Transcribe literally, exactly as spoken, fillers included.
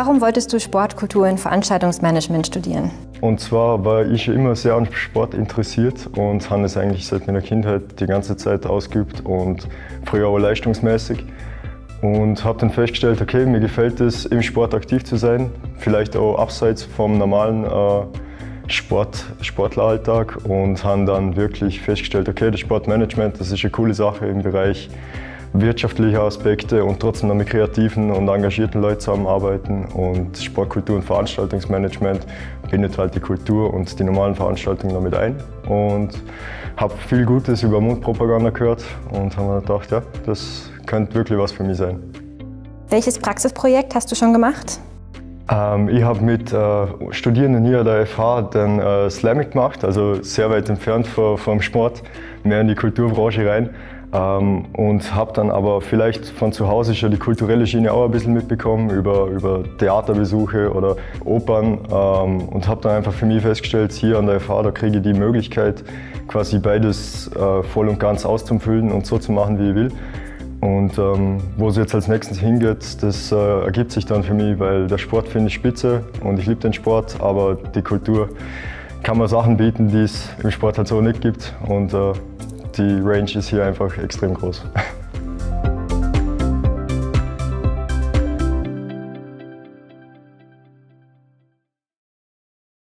Warum wolltest du Sportkultur und Veranstaltungsmanagement studieren? Und zwar war ich immer sehr an Sport interessiert und habe es eigentlich seit meiner Kindheit die ganze Zeit ausgeübt und früher auch leistungsmäßig. Und habe dann festgestellt, okay, mir gefällt es, im Sport aktiv zu sein, vielleicht auch abseits vom normalen äh, Sport, Sportleralltag, und habe dann wirklich festgestellt, okay, das Sportmanagement, das ist eine coole Sache im Bereich wirtschaftliche Aspekte und trotzdem noch mit kreativen und engagierten Leuten zusammenarbeiten, und Sportkultur und Veranstaltungsmanagement bindet halt die Kultur und die normalen Veranstaltungen damit ein, und habe viel Gutes über Mundpropaganda gehört und habe mir gedacht, ja, das könnte wirklich was für mich sein. Welches Praxisprojekt hast du schon gemacht? Ähm, ich habe mit äh, Studierenden hier an der F H den äh, Slamming gemacht, also sehr weit entfernt vom, vom Sport, mehr in die Kulturbranche rein. Ähm, und habe dann aber vielleicht von zu Hause schon die kulturelle Schiene auch ein bisschen mitbekommen über, über Theaterbesuche oder Opern, ähm, und habe dann einfach für mich festgestellt, hier an der F H, da kriege ich die Möglichkeit, quasi beides äh, voll und ganz auszufüllen und so zu machen, wie ich will. Und ähm, wo es jetzt als nächstes hingeht, das äh, ergibt sich dann für mich, weil der Sport finde ich spitze und ich liebe den Sport, aber die Kultur kann mir Sachen bieten, die es im Sport halt so nicht gibt, und äh, die Range ist hier einfach extrem groß.